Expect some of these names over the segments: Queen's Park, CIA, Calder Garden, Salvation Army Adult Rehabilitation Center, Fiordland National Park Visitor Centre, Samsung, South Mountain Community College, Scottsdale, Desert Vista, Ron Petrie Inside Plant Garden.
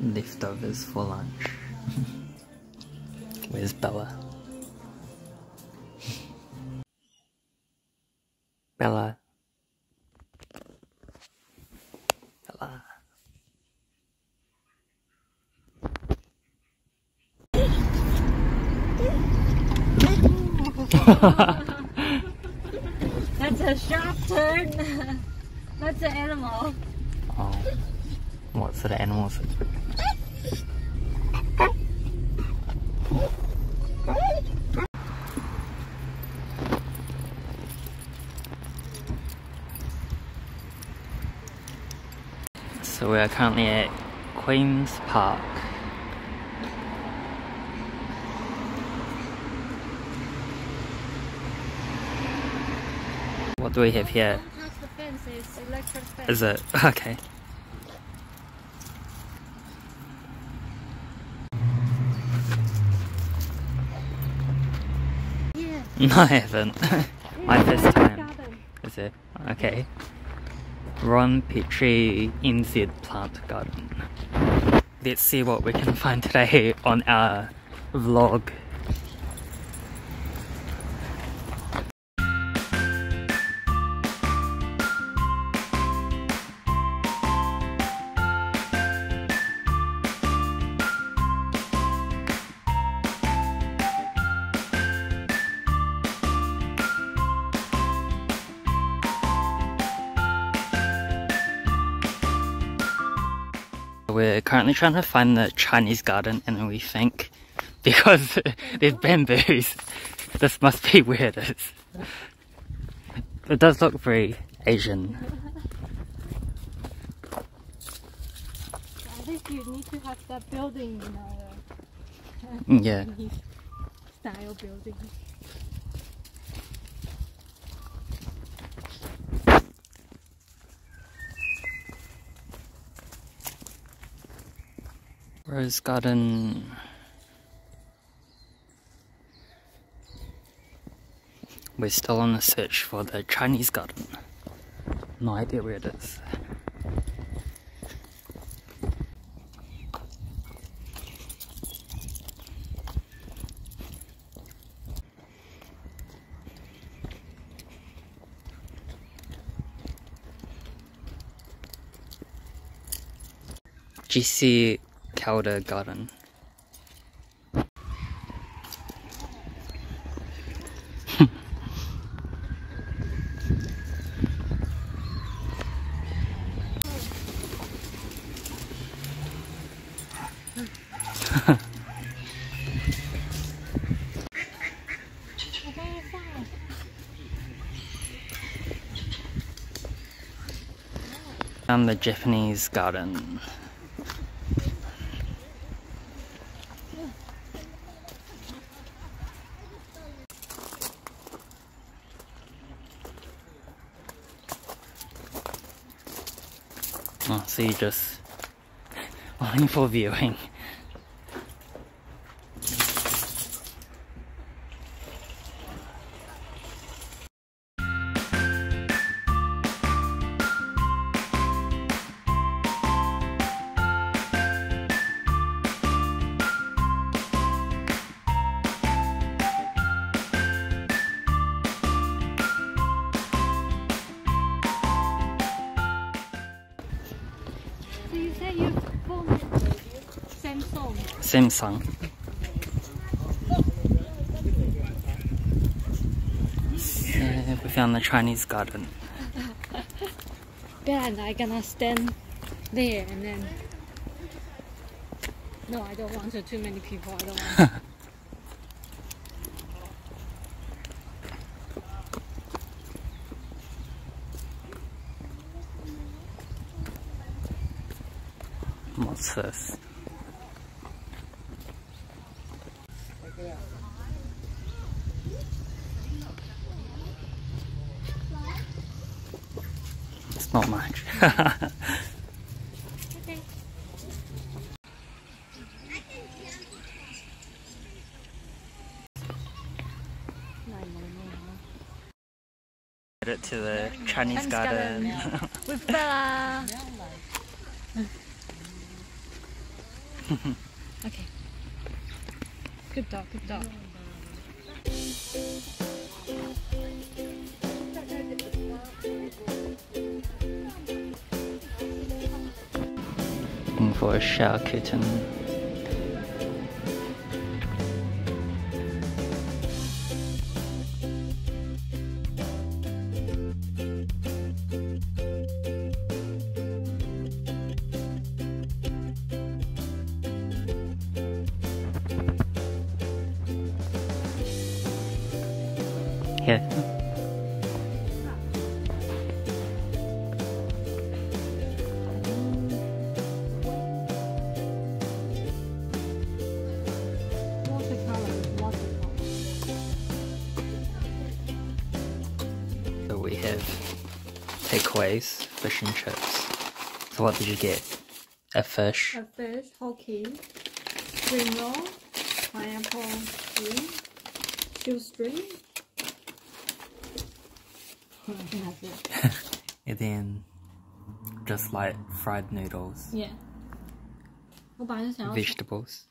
leftovers for lunch. Where's Bella? Bella. Bella. That's a sharp turn. That's an animal. Oh. What sort of animal is it? So we are currently at Queen's Park. What do we have here? Don't touch the fence, it's electric fence. Is it? Okay. Yeah. No, I haven't. My first time. Is it? Okay. Ron Petrie Inside Plant Garden. Let's see what we can find today on our vlog. We're currently trying to find the Chinese garden, and we think, because there's bamboos, this must be where it is. It does look very Asian. I think you need to have that building, you know, yeah. Style building. Rose garden. We're still on the search for the Chinese garden. No idea where it is. GC Calder Garden. And the Japanese garden. Oh, so you're just looking for viewing. Samsung. Yeah, we found the Chinese garden. Ben, I'm gonna stand there and then. No, I don't want to. Too many people. I don't want. What's this? It's not much. Okay. Get it to the Chinese garden. With Bella. Okay. Good dog, good dog. Looking for a shower curtain. Yeah. So we have takeaways, fish and chips. So what did you get? A fish. A fish, hockey, spring roll, pineapple string, shoestring. And then just like fried noodles. Yeah. Vegetables.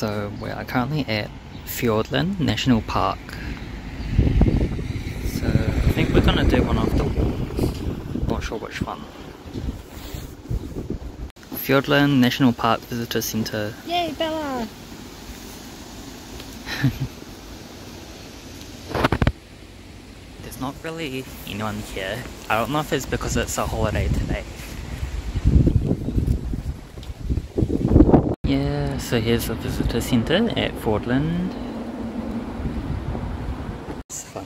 So we are currently at Fiordland National Park. So I think we're gonna do one of the walks. Not sure which one. Fiordland National Park Visitor Centre. Yay, Bella! There's not really anyone here. I don't know if it's because it's a holiday today. So here's the visitor centre at Fiordland. It's fun.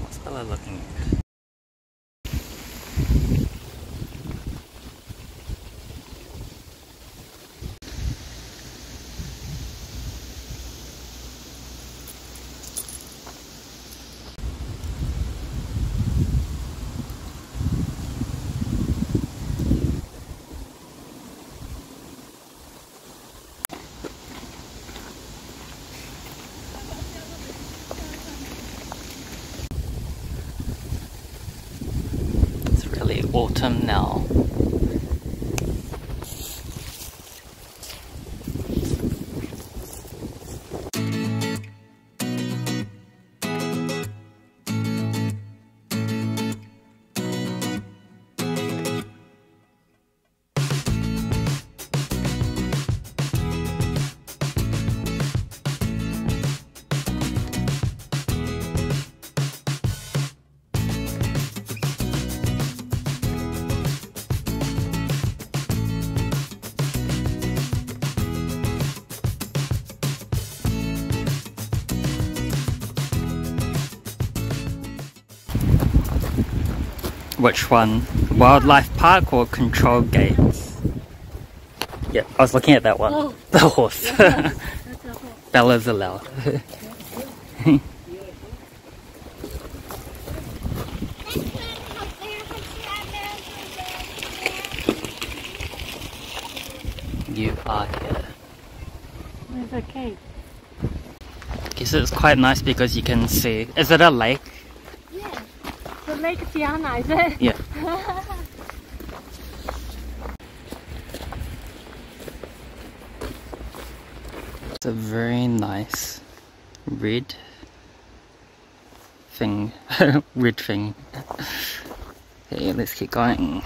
What's Bella looking at? Autumn now. Which one? Wildlife Park or Control Gates? Yeah, I was looking at that one. Oh. The horse. Yes. Bella's allowed. You are here. There's a cake. Okay, so it's quite nice because you can see. Is it a lake? Yeah, the Lake Diana, is it? Yeah. It's a very nice red thing. Red thing. Okay, let's keep going.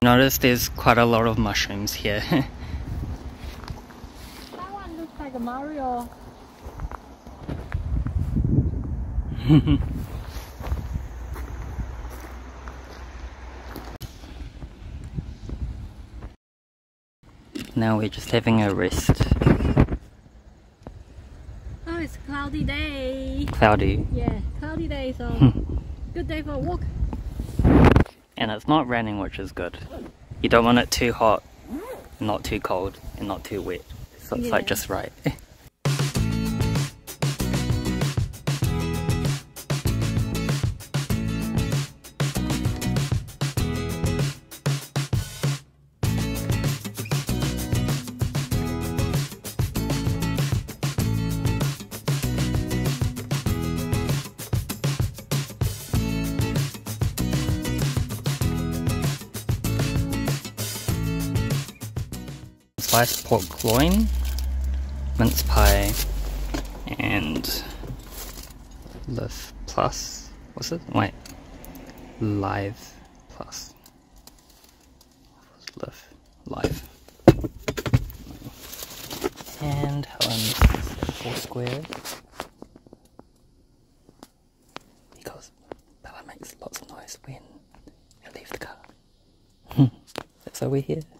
Notice there's quite a lot of mushrooms here. That one looks like a Mario. Now we're just having a rest. Oh, it's a cloudy day. Cloudy. Yeah, cloudy day, so good day for a walk. And it's not raining, which is good. You don't want it too hot, not too cold, and not too wet. So it's like just right. Sliced pork loin, mince pie, and live plus. What's it? Wait, live plus. Live, live. And how I missed this four squares because Bella makes lots of noise when I leave the car. That's why we're here.